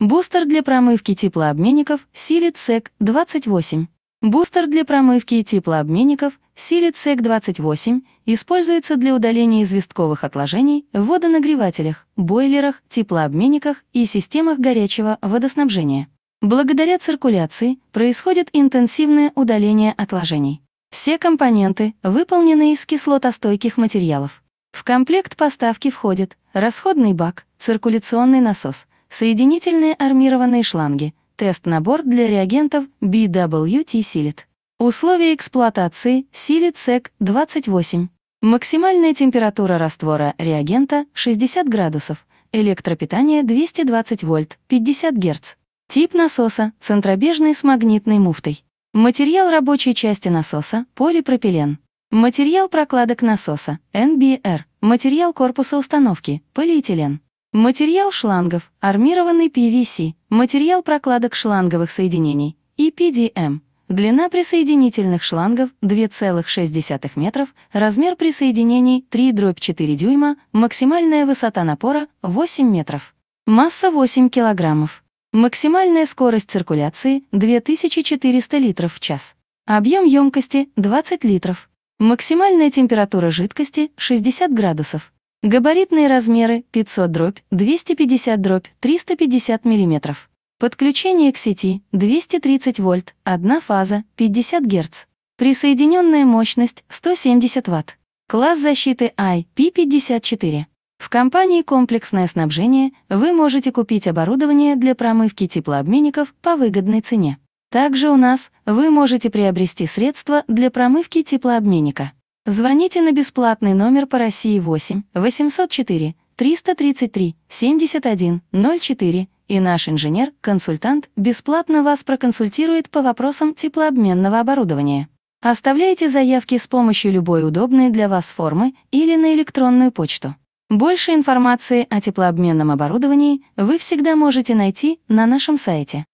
Бустер для промывки теплообменников Cillit SEK 28. Бустер для промывки теплообменников Cillit SEK 28 используется для удаления известковых отложений в водонагревателях, бойлерах, теплообменниках и системах горячего водоснабжения. Благодаря циркуляции происходит интенсивное удаление отложений. Все компоненты выполнены из кислотостойких материалов. В комплект поставки входят расходный бак, циркуляционный насос, соединительные армированные шланги, тест-набор для реагентов BWT Cillit. Условия эксплуатации Cillit SEK 28. Максимальная температура раствора реагента 60 градусов, электропитание 220 вольт, 50 Гц. Тип насоса – центробежный с магнитной муфтой. Материал рабочей части насоса – полипропилен. Материал прокладок насоса – NBR. Материал корпуса установки – полиэтилен. Материал шлангов – армированный PVC, материал прокладок шланговых соединений – EPDM, длина присоединительных шлангов 2,6 метров, размер присоединений 3/4 дюйма, максимальная высота напора 8 метров, масса 8 килограммов, максимальная скорость циркуляции 2400 литров в час, объем емкости 20 литров, максимальная температура жидкости 60 градусов. Габаритные размеры 500/250/350 мм. Подключение к сети 230 вольт, одна фаза, 50 Гц. Присоединенная мощность 170 Вт. Класс защиты IP54. В компании «Комплексное снабжение» вы можете купить оборудование для промывки теплообменников по выгодной цене. Также у нас вы можете приобрести средства для промывки теплообменника. Звоните на бесплатный номер по России 8 804 333 71 04, и наш инженер-консультант бесплатно вас проконсультирует по вопросам теплообменного оборудования. Оставляйте заявки с помощью любой удобной для вас формы или на электронную почту. Больше информации о теплообменном оборудовании вы всегда можете найти на нашем сайте.